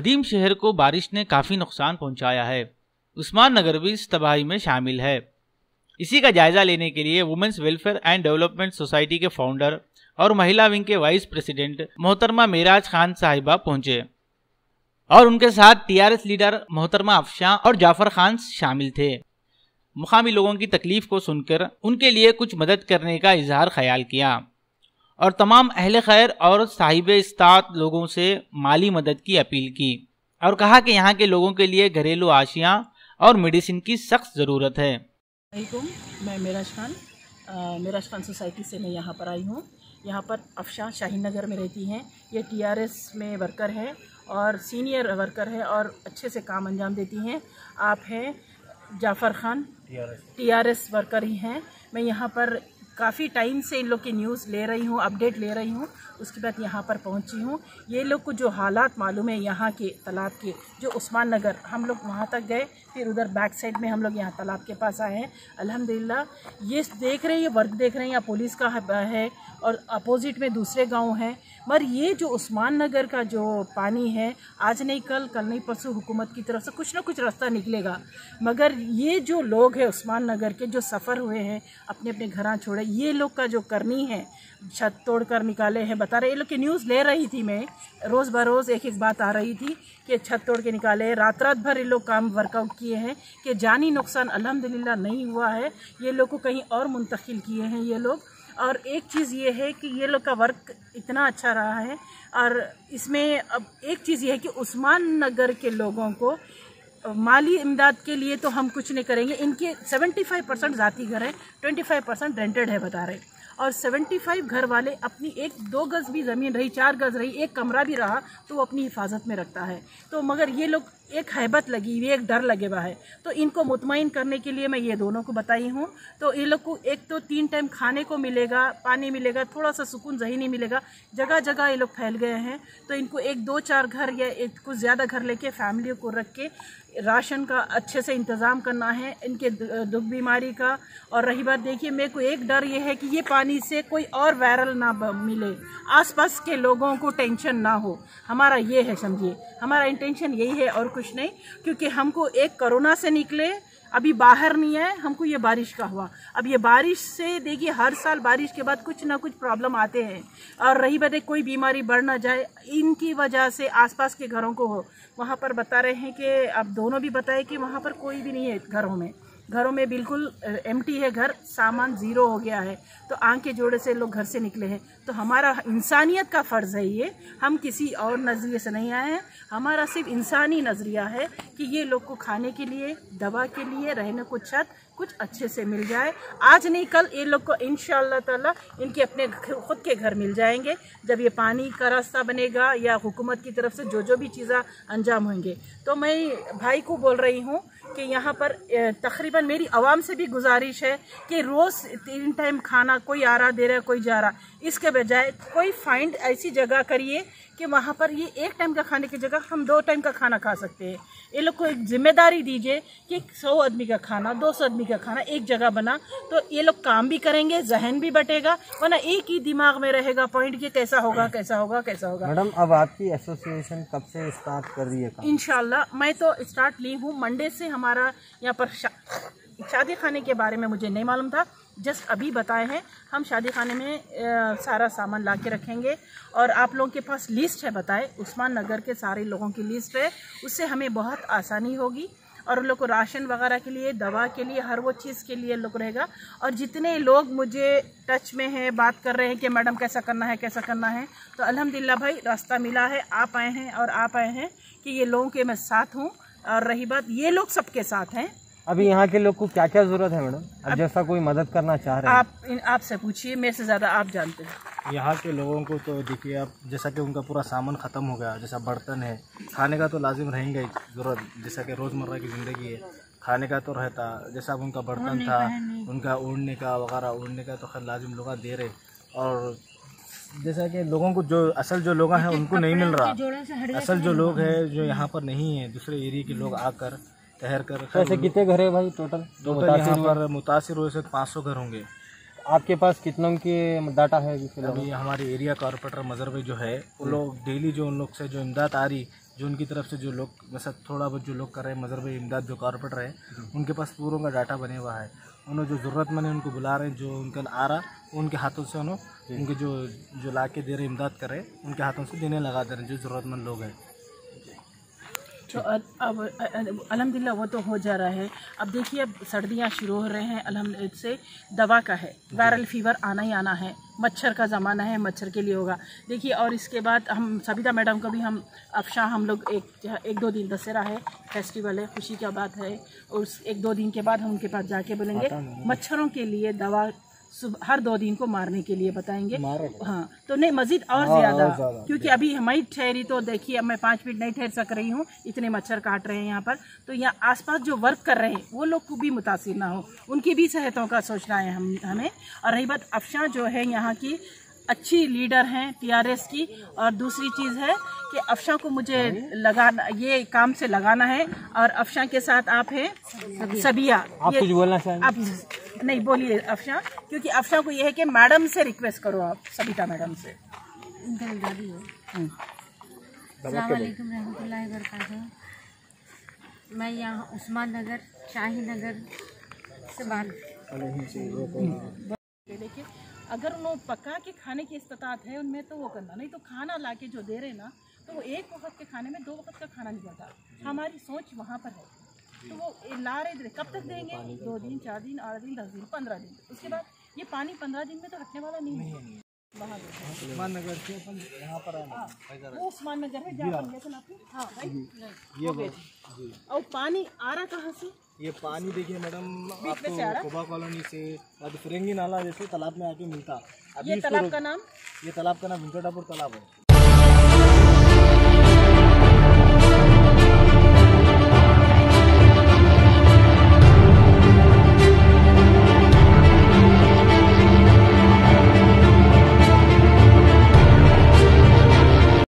अदीम शहर को बारिश ने काफ़ी नुकसान पहुंचाया है। उस्मान नगर भी इस तबाही में शामिल है। इसी का जायज़ा लेने के लिए women's welfare and development society के फाउंडर और महिला विंग के वाइस प्रेसिडेंट मोहतरमा मेराज खान साहिबा पहुंचे और उनके साथ TRS लीडर मोहतरमा अफशान और जाफर खान शामिल थे। मुकामी लोगों की तकलीफ को सुनकर उनके लिए कुछ मदद करने का इजहार ख्याल किया और तमाम अहले खैर और साहिब इस्तात लोगों से माली मदद की अपील की और कहा कि यहाँ के लोगों के लिए घरेलू आशियाँ और मेडिसिन की सख्त ज़रूरत है। मैं मेराज खान सोसाइटी से मैं यहाँ पर आई हूँ। यहाँ पर अफशान शाहीन नगर में रहती हैं। ये TRS में वर्कर है और सीनियर वर्कर है और अच्छे से काम अंजाम देती हैं। आप हैं जाफ़र खान, TRS वर्कर ही हैं। मैं यहाँ पर काफ़ी टाइम से इन लोग की न्यूज़ ले रही हूँ, अपडेट ले रही हूँ। उसके बाद यहाँ पर पहुँची हूँ। ये लोग को जो हालात मालूम है यहाँ के तालाब के, जो उस्मान नगर हम लोग वहाँ तक गए, फिर उधर बैक साइड में हम लोग यहाँ तालाब के पास आए हैं। अल्हम्दुलिल्लाह ये देख रहे हैं, ये वर्क देख रहे हैं। यहाँ पुलिस का है और अपोजिट में दूसरे गाँव हैं, मगर ये जो उस्मान नगर का जो पानी है, आज नहीं कल, कल नहीं परसों हुकूमत की तरफ से कुछ ना कुछ रास्ता निकलेगा। मगर ये जो लोग हैं उस्मान नगर के, जो सफ़र हुए हैं, अपने अपने घर छोड़े, ये लोग का जो करनी है, छत तोड़कर निकाले हैं, बता रहे। ये लोग की न्यूज़ ले रही थी मैं, रोज़ बरोज़ एक एक बात आ रही थी कि छत तोड़ के निकाले। रात भर ये लोग काम वर्कआउट किए हैं कि जानी नुकसान अल्हम्दुलिल्लाह नहीं हुआ है। ये लोग को कहीं और मुंतकिल किए हैं ये लोग। और एक चीज़ ये है कि ये लोग का वर्क इतना अच्छा रहा है। और इसमें अब एक चीज़ ये है कि उस्मान नगर के लोगों को माली इमदाद के लिए तो हम कुछ नहीं करेंगे। इनके 75% ज़ाती घर है, 25% रेंटेड है बता रहे। और 75 घर वाले अपनी एक 2 गज़ भी ज़मीन रही, 4 गज़ रही, एक कमरा भी रहा तो वो अपनी हिफाजत में रखता है। तो मगर ये लोग एक हैबत लगी हुई, एक डर लगे हुआ है। तो इनको मुतमईन करने के लिए मैं ये दोनों को बताई हूँ। तो ये लोग को एक तो 3 टाइम खाने को मिलेगा, पानी मिलेगा, थोड़ा सा सुकून ज़हनी मिलेगा। जगह जगह ये लोग फैल गए हैं। तो इनको 1, 2, 4 घर या एक कुछ ज़्यादा घर लेके फैमिली को रख के राशन का अच्छे से इंतज़ाम करना है, इनके दुख बीमारी का। और रही बात, देखिए मेरे को एक डर ये है कि ये पानी से कोई और वायरल ना मिले, आसपास के लोगों को टेंशन ना हो। हमारा ये है, समझिए हमारा इंटेंशन यही है और कुछ नहीं। क्योंकि हमको एक कोरोना से निकले, अभी बाहर नहीं है, हमको ये बारिश का हुआ। अब ये बारिश से देखिए हर साल बारिश के बाद कुछ ना कुछ प्रॉब्लम आते हैं। और रही बात है, कोई बीमारी बढ़ ना जाए इनकी वजह से आसपास के घरों को हो। वहाँ पर बता रहे हैं कि आप दोनों भी बताए कि वहाँ पर कोई भी नहीं है घरों में, घरों में बिल्कुल एम्प्टी है घर, सामान ज़ीरो हो गया है। तो आंखें जोड़े से लोग घर से निकले हैं। तो हमारा इंसानियत का फ़र्ज़ है ये, हम किसी और नज़रिए से नहीं आए हैं। हमारा सिर्फ इंसानी नज़रिया है कि ये लोग को खाने के लिए, दवा के लिए, रहने को छत कुछ अच्छे से मिल जाए। आज नहीं कल ये लोग को इंशाअल्लाह ताला इनके अपने ख़ुद के घर मिल जाएंगे, जब ये पानी का रास्ता बनेगा या हुकूमत की तरफ से जो भी चीज़ें अंजाम होंगे। तो मैं भाई को बोल रही हूँ कि यहाँ पर तकरीबन मेरी आवाम से भी गुजारिश है कि रोज़ 3 टाइम खाना, कोई आ रहा दे रहा, कोई जा रहा, इसके बजाय कोई फाइंड ऐसी जगह करिए कि वहाँ पर ये 1 टाइम का खाने की जगह हम 2 टाइम का खाना खा सकते हैं। ये लोग को एक जिम्मेदारी दीजिए कि 100 आदमी का खाना, 200 आदमी का खाना एक जगह बना तो ये लोग काम भी करेंगे, जहन भी बटेगा। वरना एक ही दिमाग में रहेगा पॉइंट कि कैसा होगा, कैसा होगा, कैसा होगा। मैडम, अब आपकी एसोसिएशन कब से स्टार्ट कर रही है? इंशाल्लाह मैं तो स्टार्ट ली हूँ मंडे से। हमारा यहाँ पर शादी खाने के बारे में मुझे नहीं मालूम था, जस्ट अभी बताए हैं। हम शादी खाने में सारा सामान ला के रखेंगे। और आप लोगों के पास लिस्ट है बताए, उस्मान नगर के सारे लोगों की लिस्ट है, उससे हमें बहुत आसानी होगी। और उन लोग को राशन वगैरह के लिए, दवा के लिए, हर वो चीज़ के लिए लोग रहेगा। और जितने लोग मुझे टच में हैं, बात कर रहे हैं कि मैडम कैसा करना है, कैसा करना है, तो अल्हम्दुलिल्लाह भाई रास्ता मिला है। आप आए हैं और आप आए हैं कि ये लोगों के मैं साथ हूँ। और रही बात, ये लोग सबके साथ हैं। अभी यहाँ के लोग को क्या क्या जरूरत है मैडम? अब जैसा कोई मदद करना चाह रहे हैं आप, आपसे पूछिए, मेरे से ज़्यादा आप जानते हैं। यहाँ के लोगों को तो देखिए आप, जैसा कि उनका पूरा सामान ख़त्म हो गया, जैसा बर्तन है, खाने का तो लाजिम रहेंगे ज़रूरत, जैसा कि रोज़मर्रा की ज़िंदगी है, खाने का तो रहता। जैसा उनका बर्तन था, उनका ओढ़ने का वगैरह, ओढ़ने का तो खैर लाजिम लोग दे रहे। और जैसा कि लोगों को जो असल जो लोग हैं उनको नहीं मिल रहा, असल जो लोग हैं जो यहाँ पर नहीं है, दूसरे एरिया के लोग आकर ठहर कर। वैसे कितने घर है भाई टोटल? टोटल यहाँ पर मुतासर हुए से 500 घर होंगे। आपके पास कितनों के डाटा है? अभी हमारे एरिया कॉर्पोरेटर मजरबे जो है, वो लोग डेली जो उन लोग से जो इमदाद आ रही, जो उनकी तरफ से जो लोग वैसा थोड़ा बहुत जो लोग कर रहे हैं मजहब इमदाद जो कॉरपोरेट रहे हैं उनके पास पूरों का डाटा बने हुआ है। उन्होंने जो ज़रूरतमंद है उनको बुला रहे हैं, जो उनका आ रहा उनके हाथों से उनके जो ला के दे रहे इमदाद कर रहे हैं उनके हाथों से देने लगा दे रहे हैं जो ज़रूरतमंद लोग हैं। तो अब अल्हम्दुलिल्लाह वो तो हो जा रहा है। अब देखिए अब सर्दियाँ शुरू हो रहे हैं, अल्हम्दुलिल्लाह से दवा का है, वायरल फ़ीवर आना ही आना है, मच्छर का ज़माना है, मच्छर के लिए होगा देखिए। और इसके बाद हम सबिता मैडम को भी हम अफशां हम लोग एक दो दिन दशहरा है, फेस्टिवल है, खुशी का बात है, और एक दो दिन के बाद हम उनके पास जाके बोलेंगे मच्छरों के लिए दवा सुबह हर दो दिन को मारने के लिए बताएंगे। हाँ तो नहीं मजीद और ज्यादा, क्योंकि अभी हमारी ठहरी तो देखिए अब मैं 5 मिनट नहीं ठहर सक रही हूँ, इतने मच्छर काट रहे हैं यहाँ पर, तो यहाँ आसपास जो वर्क कर रहे हैं वो लोग को भी मुतासिर ना हो, उनकी भी सेहतों का सोचना है हमें। और रही बात अफशां जो है यहाँ की अच्छी लीडर हैं TRS की। और दूसरी चीज़ है कि अफशां को मुझे लगाना, ये काम से लगाना है। और अफशां के साथ आप हैं सबिया, आप कुछ बोलना चाहिए? आप नहीं बोलिए अफशां, क्योंकि अफशां को ये है कि मैडम से रिक्वेस्ट करो आप सबिता मैडम से। अस्सलामुअलैकुम रहमतुल्लाहि वबरकातुहू। मैं यहाँ उस्मान नगर शाहीन नगर से बात देखिए, अगर उन्हों पका के खाने की इस्तात है उनमें तो वो करना, नहीं तो खाना लाके जो दे रहे ना तो वो एक वक्त के खाने में 2 वक्त का खाना नहीं जाता। हमारी सोच वहाँ पर है तो वो ला रहे कब तक देंगे? 2 दिन, 4 दिन, 8 दिन, 10 दिन, 15 दिन, उसके बाद ये पानी 15 दिन में तो हटने वाला नहीं है। उस्मान नगर से अपन यहाँ पर आए, वो उस्मान नगर है जहाँ लेकिन आपने हाँ भाई ये जी। और पानी आ रहा कहाँ से? ये पानी देखिए मैडम आपको कोबा कॉलोनी से और फिरंगी नाला जैसे तालाब में आके मिलता। ये तालाब का नाम? ये तालाब का नाम वेंकटापुर तालाब है।